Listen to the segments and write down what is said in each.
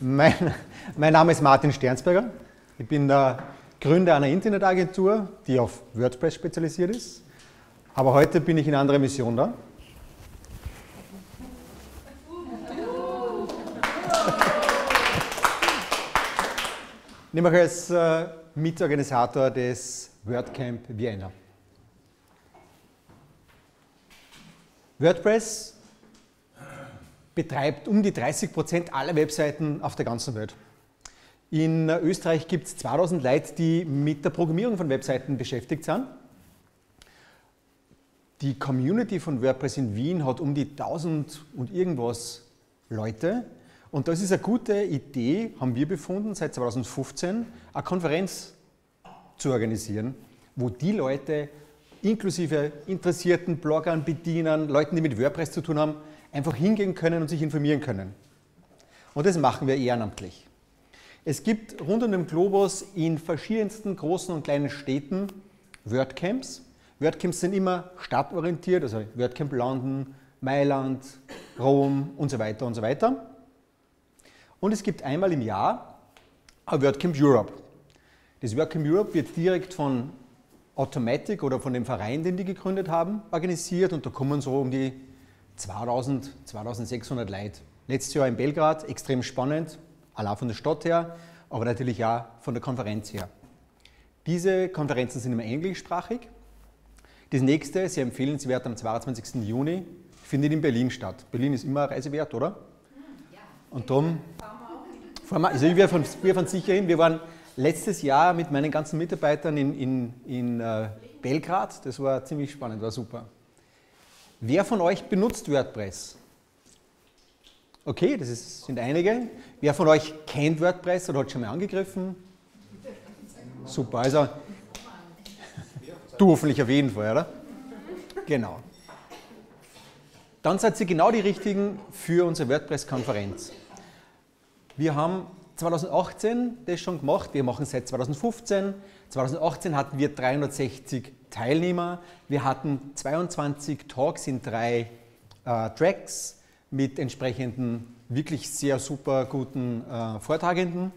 Mein Name ist Martin Sternsberger. Ich bin der Gründer einer Internetagentur, die auf WordPress spezialisiert ist. Aber heute bin ich in anderer Mission da. Nämlich als Mitorganisator des WordCamp Vienna. WordPress betreibt um die 30% aller Webseiten auf der ganzen Welt. In Österreich gibt es 2000 Leute, die mit der Programmierung von Webseiten beschäftigt sind. Die Community von WordPress in Wien hat um die 1000 und irgendwas Leute. Und das ist eine gute Idee, haben wir befunden, seit 2015 eine Konferenz zu organisieren, wo die Leute inklusive Interessierten, Bloggern, Bedienern, Leuten, die mit WordPress zu tun haben, einfach hingehen können und sich informieren können. Und das machen wir ehrenamtlich. Es gibt rund um den Globus in verschiedensten großen und kleinen Städten Wordcamps. Wordcamps sind immer stadtorientiert, also Wordcamp London, Mailand, Rom und so weiter und so weiter. Und es gibt einmal im Jahr ein Wordcamp Europe. Das Wordcamp Europe wird direkt von Automattic oder von dem Verein, den die gegründet haben, organisiert und da kommen so um die 2000, 2600 Leute. Letztes Jahr in Belgrad, extrem spannend, allein von der Stadt her, aber natürlich auch von der Konferenz her. Diese Konferenzen sind immer englischsprachig. Das nächste, sehr empfehlenswert, am 22. Juni, findet in Berlin statt. Berlin ist immer reisewert, oder? Ja. Und darum fahren wir auch hin. Also wir fahren sicher hin. Wir waren letztes Jahr mit meinen ganzen Mitarbeitern in Belgrad. Das war ziemlich spannend, war super. Wer von euch benutzt WordPress? Okay, das sind einige. Wer von euch kennt WordPress oder hat schon mal angegriffen? Super, also du hoffentlich auf jeden Fall, oder? Genau. Dann seid ihr genau die Richtigen für unsere WordPress-Konferenz. Wir haben 2018 das schon gemacht, wir machen seit 2015. 2018 hatten wir 360 Teilnehmer, wir hatten 22 Talks in 3 Tracks mit entsprechenden, wirklich sehr super guten Vortragenden.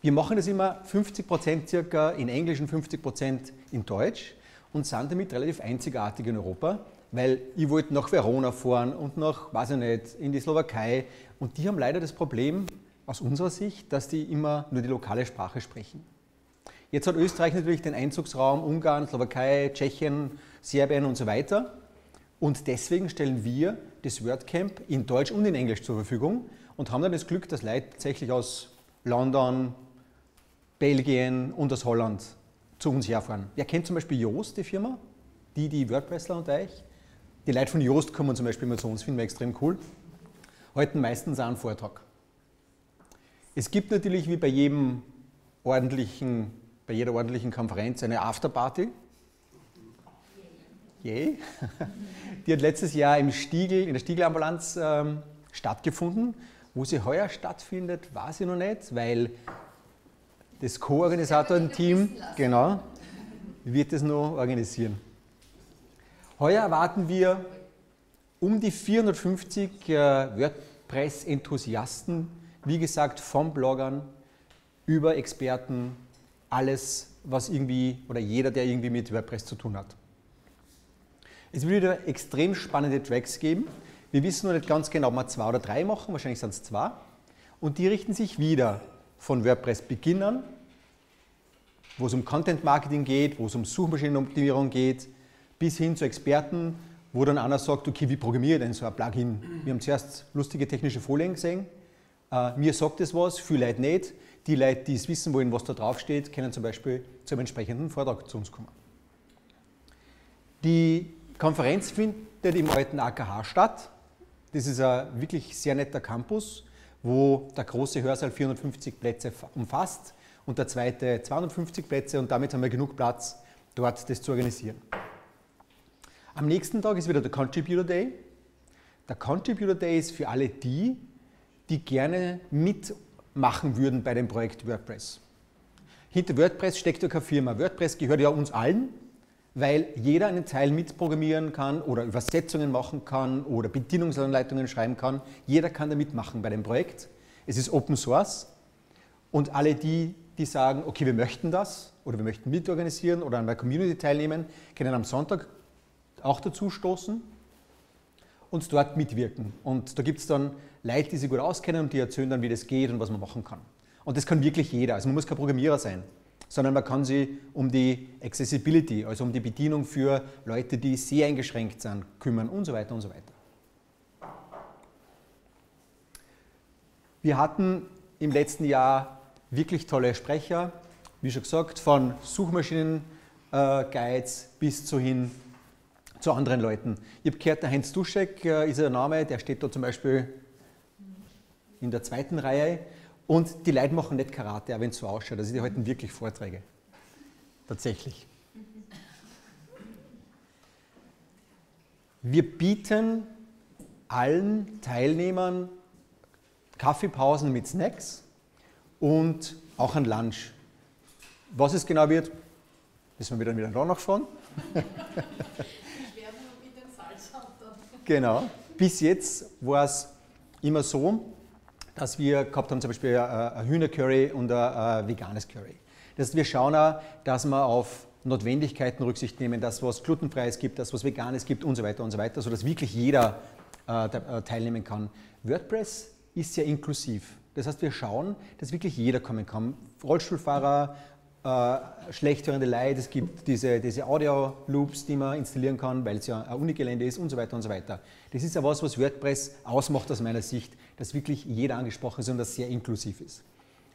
Wir machen das immer 50% circa in Englisch und 50% in Deutsch und sind damit relativ einzigartig in Europa, weil ich wollte nach Verona fahren und nach, weiß ich nicht, in die Slowakei und die haben leider das Problem, aus unserer Sicht, dass die immer nur die lokale Sprache sprechen. Jetzt hat Österreich natürlich den Einzugsraum Ungarn, Slowakei, Tschechien, Serbien und so weiter und deswegen stellen wir das WordCamp in Deutsch und in Englisch zur Verfügung und haben dann das Glück, dass Leute tatsächlich aus London, Belgien und aus Holland zu uns herfahren. Wer kennt zum Beispiel Joost, die Firma? Die WordPressler und euch? Die Leute von Joost kommen zum Beispiel immer zu uns, finden wir extrem cool. Halten meistens auch einen Vortrag. Es gibt natürlich wie bei jeder ordentlichen Konferenz eine Afterparty. Yay. Die hat letztes Jahr im Stiegl, in der Stiegl-Ambulanz stattgefunden. Wo sie heuer stattfindet, weiß ich noch nicht, weil das Co-Organisatoren-Team genau, wird es noch organisieren. Heuer erwarten wir um die 450 WordPress-Enthusiasten, wie gesagt, von Bloggern über Experten, alles, was irgendwie oder jeder, der irgendwie mit WordPress zu tun hat. Es wird wieder extrem spannende Tracks geben. Wir wissen noch nicht ganz genau, ob wir 2 oder 3 machen, wahrscheinlich sind es 2. Und die richten sich wieder von WordPress-Beginnern, wo es um Content-Marketing geht, wo es um Suchmaschinenoptimierung geht, bis hin zu Experten, wo dann einer sagt, okay, wie programmiere ich denn so ein Plugin? Wir haben zuerst lustige technische Folien gesehen. Mir sagt es was, viele Leute nicht. Die Leute, die es wissen wollen, was da draufsteht, können zum Beispiel zum entsprechenden Vortrag zu uns kommen. Die Konferenz findet im Alten AKH statt. Das ist ein wirklich sehr netter Campus, wo der große Hörsaal 450 Plätze umfasst und der zweite 250 Plätze und damit haben wir genug Platz, dort das zu organisieren. Am nächsten Tag ist wieder der Contributor Day. Der Contributor Day ist für alle die, die gerne mitmachen würden bei dem Projekt WordPress. Hinter WordPress steckt ja keine Firma. WordPress gehört ja uns allen, weil jeder einen Teil mitprogrammieren kann oder Übersetzungen machen kann oder Bedienungsanleitungen schreiben kann. Jeder kann da mitmachen bei dem Projekt. Es ist Open Source und alle die, die sagen, okay, wir möchten das oder wir möchten mitorganisieren oder an der Community teilnehmen, können am Sonntag auch dazu stoßen und dort mitwirken. Und da gibt es dann Leute, die sich gut auskennen und die erzählen dann, wie das geht und was man machen kann. Und das kann wirklich jeder, also man muss kein Programmierer sein, sondern man kann sich um die Accessibility, also um die Bedienung für Leute, die sehr eingeschränkt sind, kümmern und so weiter und so weiter. Wir hatten im letzten Jahr wirklich tolle Sprecher, wie schon gesagt, von Suchmaschinen-Guides bis zu hin zu anderen Leuten. Ich habe gehört, der Heinz Duschek ist der Name, der steht da zum Beispiel in der zweiten Reihe. Und die Leute machen nicht Karate, auch wenn es so ausschaut. Also die halten wirklich Vorträge. Tatsächlich. Wir bieten allen Teilnehmern Kaffeepausen mit Snacks und auch ein Lunch. Was es genau wird, müssen wir wieder danach nachschauen. Die Schwerpunkt mit dem Salzsand. Genau. Bis jetzt war es immer so, dass wir gehabt haben, zum Beispiel ein Hühnercurry und ein veganes Curry. Das heißt, wir schauen auch, dass wir auf Notwendigkeiten Rücksicht nehmen, dass was Glutenfreies gibt, dass was Veganes gibt und so weiter, sodass wirklich jeder teilnehmen kann. WordPress ist ja inklusiv. Das heißt, wir schauen, dass wirklich jeder kommen kann. Rollstuhlfahrer, schlecht hörende Leute, es gibt diese Audio-Loops, die man installieren kann, weil es ja ein Unigelände ist und so weiter und so weiter. Das ist ja was WordPress ausmacht aus meiner Sicht, dass wirklich jeder angesprochen ist und das sehr inklusiv ist.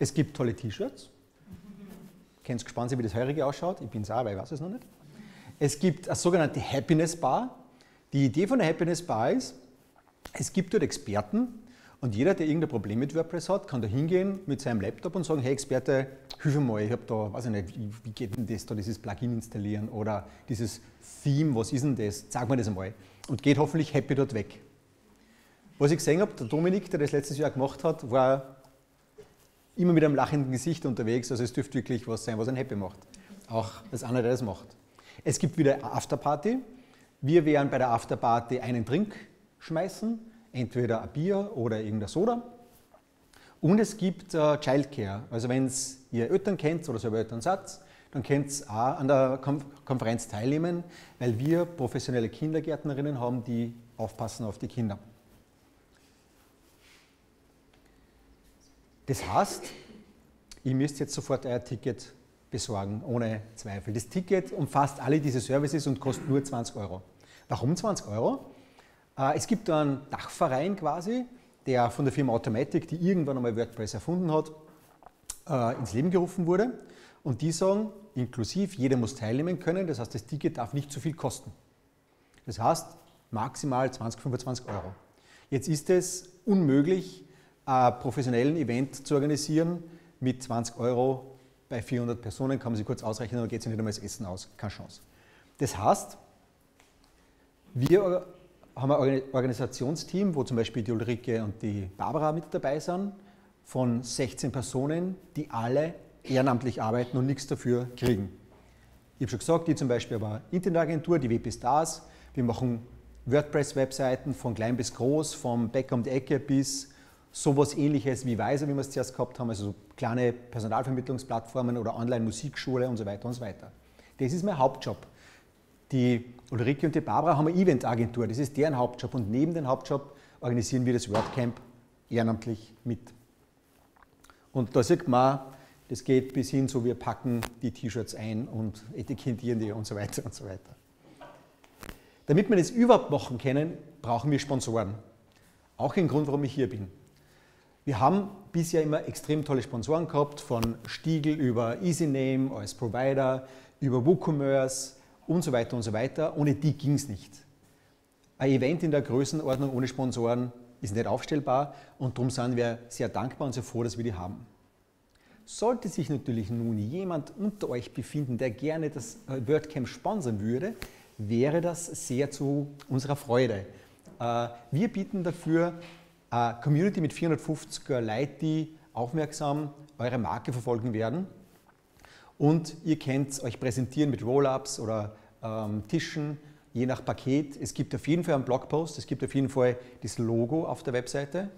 Es gibt tolle T-Shirts. Könnt ihr gespannt sein, wie das heurige ausschaut? Ich bin es auch, aber ich weiß es noch nicht. Es gibt eine sogenannte Happiness Bar. Die Idee von der Happiness Bar ist, es gibt dort Experten und jeder, der irgendein Problem mit WordPress hat, kann da hingehen mit seinem Laptop und sagen, hey Experte, hilf mir mal, ich habe da, weiß ich nicht, wie geht denn das da, dieses Plugin installieren oder dieses Theme, was ist denn das, sag mir das einmal. Und geht hoffentlich happy dort weg. Was ich gesehen habe, der Dominik, der das letztes Jahr gemacht hat, war immer mit einem lachenden Gesicht unterwegs, also es dürfte wirklich was sein, was einen happy macht. Auch das andere, der das macht. Es gibt wieder eine Afterparty. Wir werden bei der Afterparty einen Drink schmeißen, entweder ein Bier oder irgendein Soda. Und es gibt Childcare, also wenn ihr Eltern kennt oder selber Eltern seid, dann könnt ihr auch an der Konferenz teilnehmen, weil wir professionelle Kindergärtnerinnen haben, die aufpassen auf die Kinder. Das heißt, ihr müsst jetzt sofort euer Ticket besorgen, ohne Zweifel. Das Ticket umfasst alle diese Services und kostet nur 20 Euro. Warum 20 Euro? Es gibt einen Dachverein quasi, der von der Firma Automattic, die irgendwann einmal WordPress erfunden hat, ins Leben gerufen wurde. Und die sagen, inklusiv, jeder muss teilnehmen können, das heißt, das Ticket darf nicht zu viel kosten. Das heißt, maximal 20, 25 Euro. Jetzt ist es unmöglich, einen professionellen Event zu organisieren mit 20 Euro bei 400 Personen, kann man sich kurz ausrechnen, dann geht es nicht einmal das Essen aus, keine Chance. Das heißt, wir haben ein Organisationsteam, wo zum Beispiel die Ulrike und die Barbara mit dabei sind, von 16 Personen, die alle ehrenamtlich arbeiten und nichts dafür kriegen. Ich habe schon gesagt, die zum Beispiel aber Internetagentur, die Web-Stars, wir machen WordPress-Webseiten von klein bis groß, vom Bäcker um die Ecke bis sowas ähnliches wie Weiser, wie wir es zuerst gehabt haben, also so kleine Personalvermittlungsplattformen oder Online-Musikschule und so weiter und so weiter. Das ist mein Hauptjob. Die Ulrike und die Barbara haben eine Eventagentur, das ist deren Hauptjob und neben dem Hauptjob organisieren wir das WordCamp ehrenamtlich mit. Und da sieht man, das geht bis hin so, wir packen die T-Shirts ein und etikettieren die und so weiter und so weiter. Damit wir das überhaupt machen können, brauchen wir Sponsoren. Auch ein Grund, warum ich hier bin. Wir haben bisher immer extrem tolle Sponsoren gehabt, von Stiegl über EasyName als Provider, über WooCommerce, und so weiter und so weiter. Ohne die ging es nicht. Ein Event in der Größenordnung ohne Sponsoren ist nicht aufstellbar und darum sind wir sehr dankbar und sehr froh, dass wir die haben. Sollte sich natürlich nun jemand unter euch befinden, der gerne das WordCamp sponsern würde, wäre das sehr zu unserer Freude. Wir bieten dafür eine Community mit 450 Leuten, die aufmerksam eure Marke verfolgen werden. Und ihr könnt euch präsentieren mit Roll-Ups oder Tischen, je nach Paket. Es gibt auf jeden Fall einen Blogpost, es gibt auf jeden Fall das Logo auf der Webseite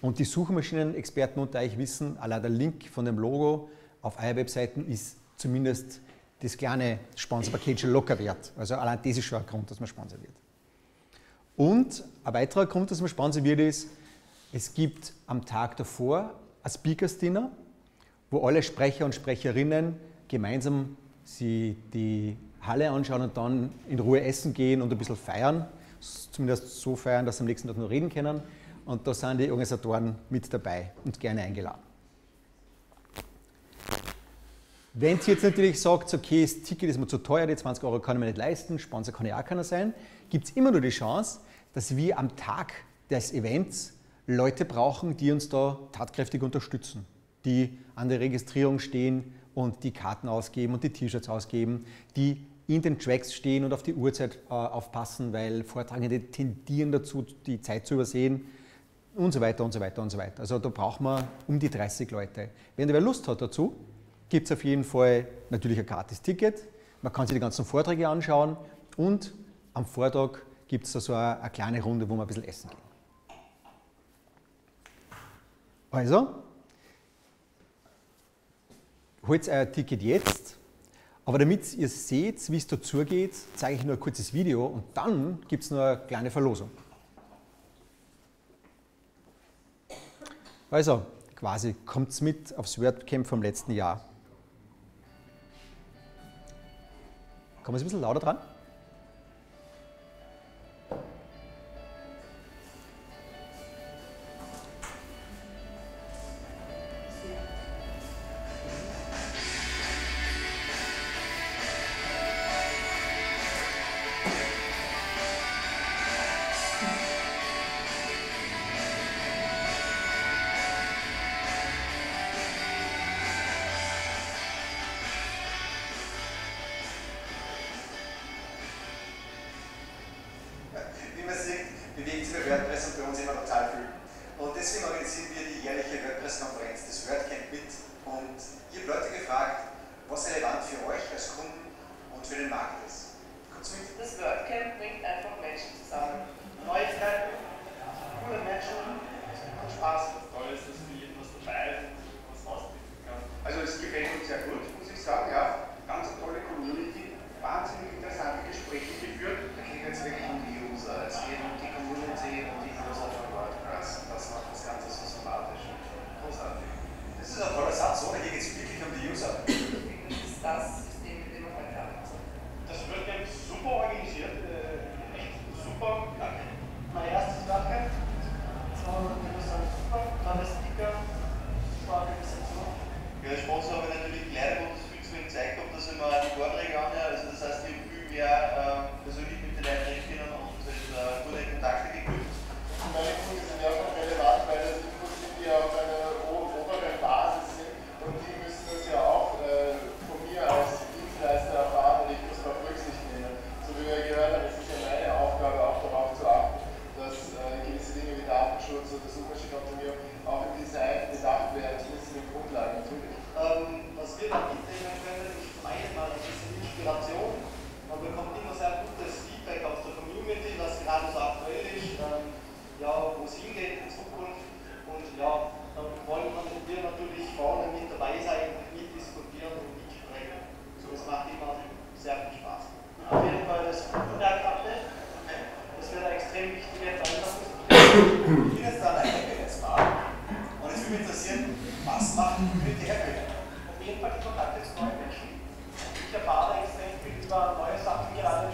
Und die Suchmaschinenexperten unter euch wissen, allein der Link von dem Logo auf eurer Webseiten ist zumindest das kleine Sponsorpaket schon locker wert. Also allein das ist schon ein Grund, dass man sponsor wird. Und ein weiterer Grund, dass man sponsor wird, ist, es gibt am Tag davor ein Speakers Dinner, wo alle Sprecher und Sprecherinnen gemeinsam sie die Halle anschauen und dann in Ruhe essen gehen und ein bisschen feiern. Zumindest so feiern, dass sie am nächsten Tag noch reden können. Und da sind die Organisatoren mit dabei und gerne eingeladen. Wenn ihr jetzt natürlich sagt, okay, das Ticket ist mir zu teuer, die 20 Euro kann ich mir nicht leisten, Sponsor kann ja auch keiner sein, gibt es immer nur die Chance, dass wir am Tag des Events Leute brauchen, die uns da tatkräftig unterstützen, die an der Registrierung stehen und die Karten ausgeben und die T-Shirts ausgeben, die in den Tracks stehen und auf die Uhrzeit aufpassen, weil Vortragende tendieren dazu, die Zeit zu übersehen und so weiter und so weiter und so weiter. Also da braucht man um die 30 Leute. Wenn wer Lust hat dazu, gibt es auf jeden Fall natürlich ein gratis Ticket. Man kann sich die ganzen Vorträge anschauen und am Vortag gibt es da so eine kleine Runde, wo man ein bisschen essen geht. Also, holt euer Ticket jetzt, aber damit ihr seht, wie es dazu geht, zeige ich nur ein kurzes Video und dann gibt es noch eine kleine Verlosung. Also, quasi, kommt mit aufs WordCamp vom letzten Jahr. Kommen wir ein bisschen lauter dran? Auf jeden Fall die Kontakte zu neuen Menschen. Ich erfahre extrem viel über neue Sachen gerade.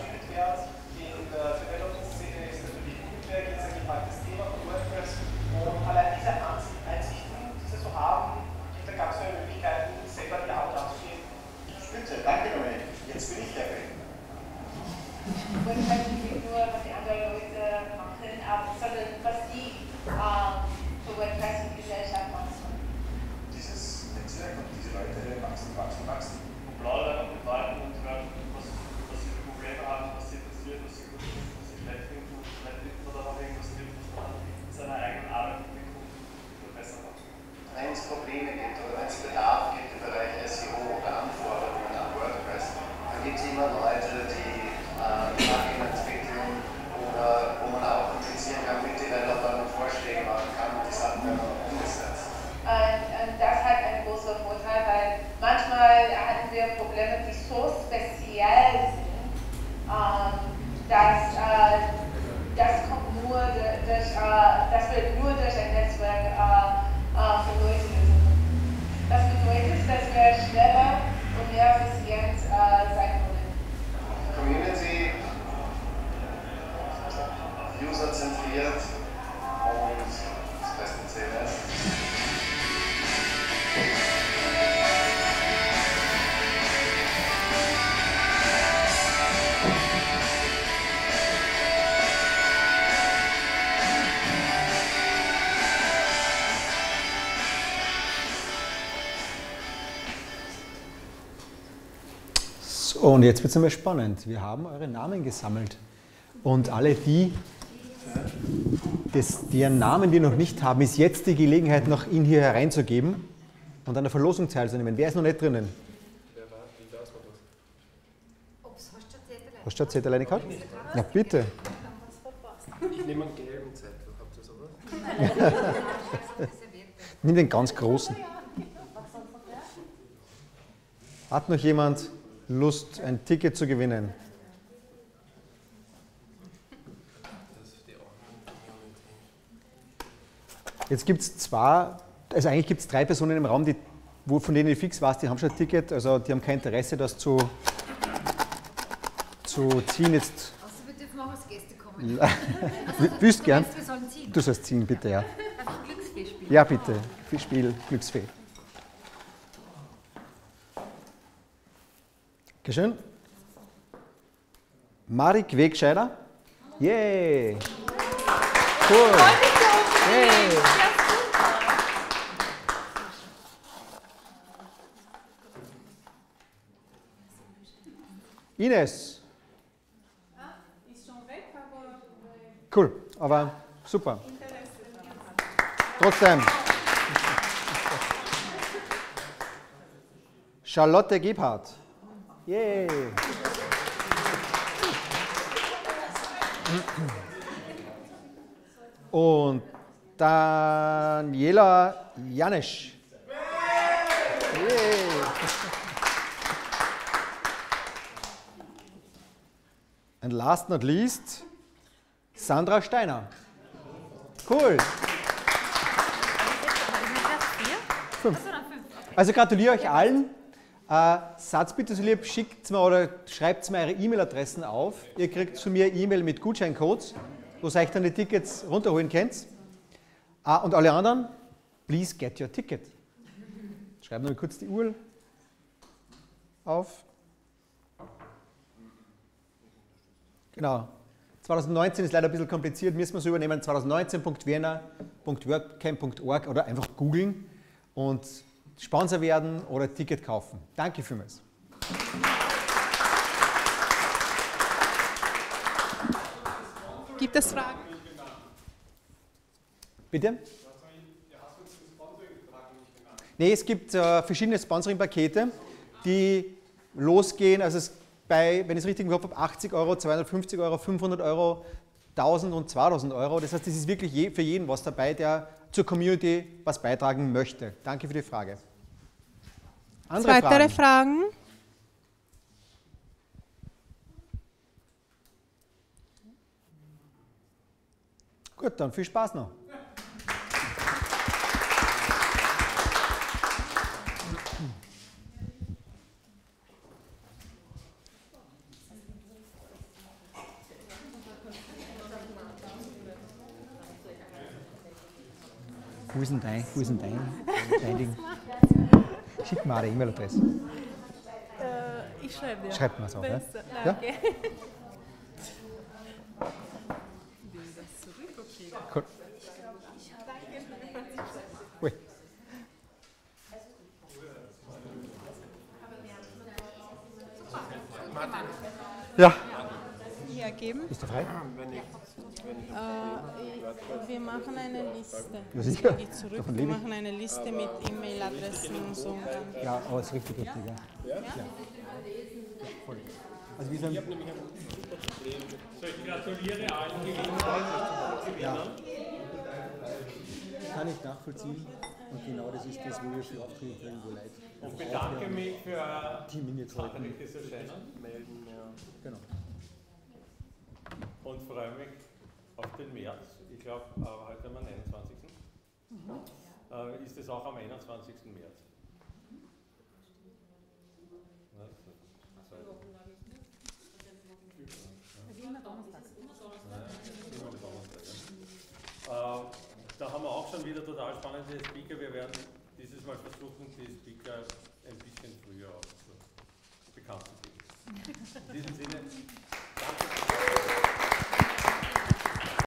Und jetzt wird es einmal spannend. Wir haben eure Namen gesammelt. Und alle die, deren Namen wir noch nicht haben, ist jetzt die Gelegenheit, noch ihn hier hereinzugeben und an der Verlosung teilzunehmen. Wer ist noch nicht drinnen? Wer war, wie das war das? Hast du schon Zettel alleine gehabt? Ja, bitte. Ich nehme einen gelben Zettel. Habt ihr sowas? Nimm den ganz großen. Hat noch jemand Lust, ein Ticket zu gewinnen? Jetzt gibt es eigentlich gibt es 3 Personen im Raum, von denen ich fix weiß, die haben schon ein Ticket, also die haben kein Interesse, das zu ziehen jetzt. Also wir dürfen auch als Gäste kommen. Wüsst also, gern. Wir sollen ziehen. Du sollst ziehen, bitte, ja. Darf ich Glücksfee spielen? Ja, bitte. Viel Spiel, Glücksfee. Dankeschön. Marik Wegscheider. Yay! Cool! Hey. Ines. Ist schon weg, aber... Cool, aber super. Trotzdem. Charlotte Gebhardt. Yay. Und Daniela Janisch. Yeah. And last not least, Sandra Steiner. Cool. 5. Also gratuliere euch allen. Satz bitte so lieb, schickt mir oder schreibt mir eure E-Mail-Adressen auf. Ihr kriegt zu mir E-Mail mit Gutscheincodes, wo ihr euch dann die Tickets runterholen könnt. Ah, und alle anderen, please get your ticket. Schreiben wir mal kurz die Uhr auf. Genau. 2019 ist leider ein bisschen kompliziert, müssen wir es übernehmen. 2019.vienna.wordcamp.org oder einfach googeln und Sponsor werden oder Ticket kaufen. Danke vielmals. Gibt es Fragen? Bitte? Nee, es gibt verschiedene Sponsoring-Pakete, die losgehen, also wenn ich es richtig im Kopf habe, 80 Euro, 250 Euro, 500 Euro, 1000 und 2000 Euro. Das heißt, es ist wirklich für jeden was dabei, der zur Community was beitragen möchte. Danke für die Frage. Weitere Fragen? Gut, dann viel Spaß noch. Wo ist denn dein? Wo ist denn dein Ding? Schick mir eine E-Mail-Adresse. Ich schreibe dir. Schreibt mir es auch, ja? Okay. Cool. Ui. Ja. Hier geben. Ist er frei? Wir machen eine Liste. Wir machen eine Liste mit E-Mail-Adressen und so. Ja, aber es ist richtig, richtig. Ja? Ja. Voll. Also wir sind. So, ich gratuliere allen Gewinnern. Ja. Kann ich nachvollziehen. Und genau das ist das, wo wir für Aufträge kriegen, wo Leute. Ich bedanke mich für das Erscheinen. Genau. Und freue mich auf den März. Ich glaube, heute am 21. Ist es auch am 21. März? Da haben wir auch schon wieder total spannende Speaker. Wir werden dieses Mal versuchen, die Speaker ein bisschen früher bekannt zu geben. In diesem Sinne, danke.